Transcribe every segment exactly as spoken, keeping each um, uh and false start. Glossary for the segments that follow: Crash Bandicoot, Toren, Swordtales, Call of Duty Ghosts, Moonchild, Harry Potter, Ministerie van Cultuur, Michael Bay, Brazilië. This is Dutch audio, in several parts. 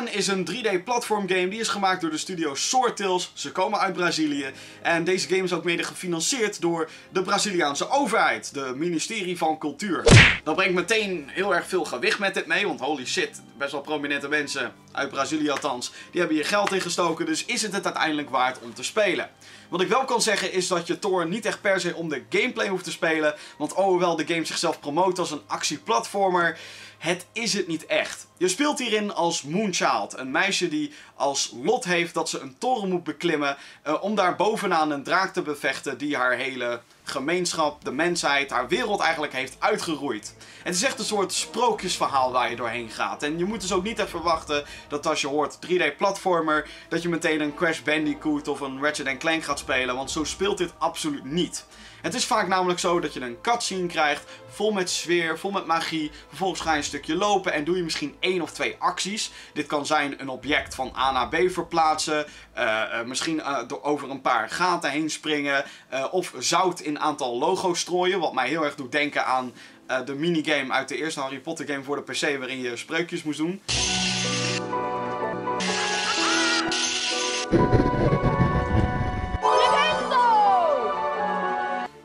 Toren is een drie D platformgame die is gemaakt door de studio Swordtales. Ze komen uit Brazilië en deze game is ook mede gefinancierd door de Braziliaanse overheid, de Ministerie van Cultuur. Dat brengt meteen heel erg veel gewicht met dit mee, want holy shit, best wel prominente mensen, uit Brazilië althans, die hebben hier geld in gestoken, dus is het het uiteindelijk waard om te spelen. Wat ik wel kan zeggen is dat je Toren niet echt per se om de gameplay hoeft te spelen, want alhoewel de game zichzelf promoot als een actieplatformer, het is het niet echt. Je speelt hierin als Moonchild, een meisje die als lot heeft dat ze een toren moet beklimmen uh, om daar bovenaan een draak te bevechten die haar hele gemeenschap, de mensheid, haar wereld eigenlijk heeft uitgeroeid. Het is echt een soort sprookjesverhaal waar je doorheen gaat. En je moet dus ook niet echt verwachten dat als je hoort drie D platformer, dat je meteen een Crash Bandicoot of een Ratchet en Clank gaat spelen, want zo speelt dit absoluut niet. Het is vaak namelijk zo dat je een cutscene krijgt, vol met sfeer, vol met magie, vervolgens ga je een stukje lopen en doe je misschien één of twee acties. Dit kan zijn een object van A naar B verplaatsen, uh, uh, misschien uh, door over een paar gaten heen springen, uh, of zout in aantal logo's strooien, wat mij heel erg doet denken aan uh, de minigame uit de eerste Harry Potter game voor de P C waarin je spreukjes moest doen.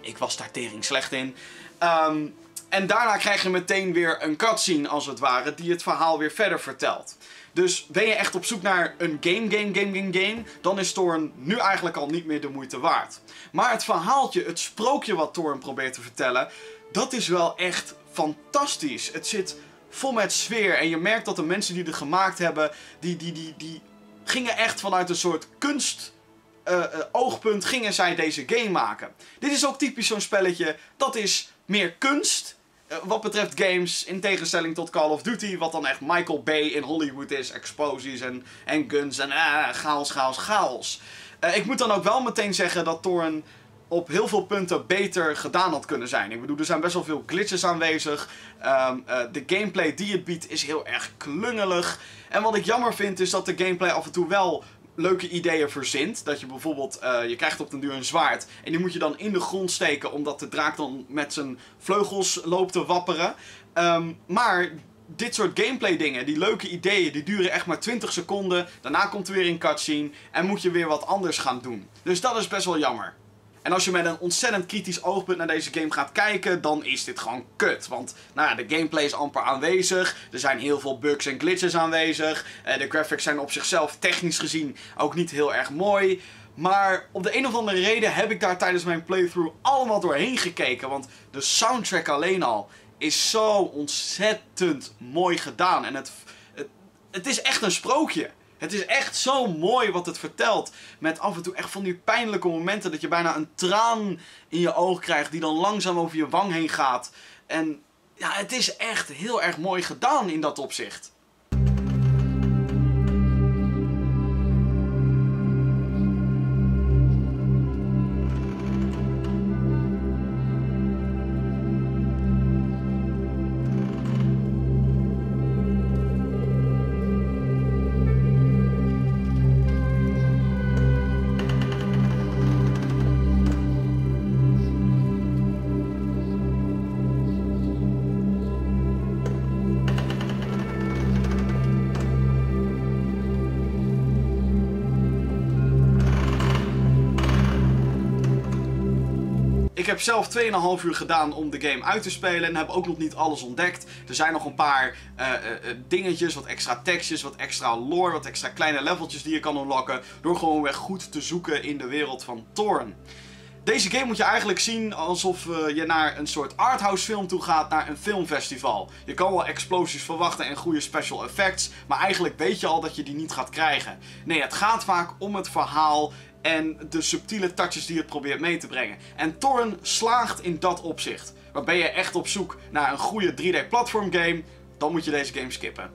Ik was daar tering slecht in. Um, en daarna krijg je meteen weer een cutscene als het ware die het verhaal weer verder vertelt. Dus ben je echt op zoek naar een game, game, game, game, game, dan is Toren nu eigenlijk al niet meer de moeite waard. Maar het verhaaltje, het sprookje wat Toren probeert te vertellen, dat is wel echt fantastisch. Het zit vol met sfeer en je merkt dat de mensen die het gemaakt hebben, die, die, die, die gingen echt vanuit een soort kunst... Uh, uh, oogpunt gingen zij deze game maken. Dit is ook typisch zo'n spelletje, dat is meer kunst uh, wat betreft games, in tegenstelling tot Call of Duty, wat dan echt Michael Bay in Hollywood is, explosies en, en guns en uh, chaos, chaos, chaos. Uh, ik moet dan ook wel meteen zeggen dat Toren op heel veel punten beter gedaan had kunnen zijn. Ik bedoel, er zijn best wel veel glitches aanwezig. Um, uh, de gameplay die het biedt is heel erg klungelig. En wat ik jammer vind is dat de gameplay af en toe wel leuke ideeën verzint. Dat je bijvoorbeeld, uh, je krijgt op den duur een zwaard en die moet je dan in de grond steken omdat de draak dan met zijn vleugels loopt te wapperen. Um, maar dit soort gameplay dingen, die leuke ideeën, die duren echt maar twintig seconden. Daarna komt er weer een cutscene en moet je weer wat anders gaan doen. Dus dat is best wel jammer. En als je met een ontzettend kritisch oogpunt naar deze game gaat kijken, dan is dit gewoon kut. Want nou ja, de gameplay is amper aanwezig, er zijn heel veel bugs en glitches aanwezig. De graphics zijn op zichzelf technisch gezien ook niet heel erg mooi. Maar op de een of andere reden heb ik daar tijdens mijn playthrough allemaal doorheen gekeken. Want de soundtrack alleen al is zo ontzettend mooi gedaan. En het, het, het is echt een sprookje. Het is echt zo mooi wat het vertelt, met af en toe echt van die pijnlijke momenten dat je bijna een traan in je oog krijgt die dan langzaam over je wang heen gaat. En ja, het is echt heel erg mooi gedaan in dat opzicht. Ik heb zelf twee en een half uur gedaan om de game uit te spelen en heb ook nog niet alles ontdekt. Er zijn nog een paar uh, uh, dingetjes, wat extra tekstjes, wat extra lore, wat extra kleine leveltjes die je kan unlocken door gewoonweg goed te zoeken in de wereld van Toren. Deze game moet je eigenlijk zien alsof uh, je naar een soort arthouse film toe gaat, naar een filmfestival. Je kan wel explosies verwachten en goede special effects, maar eigenlijk weet je al dat je die niet gaat krijgen. Nee, het gaat vaak om het verhaal en de subtiele touches die het probeert mee te brengen. En Toren slaagt in dat opzicht. Want ben je echt op zoek naar een goede drie D platform game, dan moet je deze game skippen.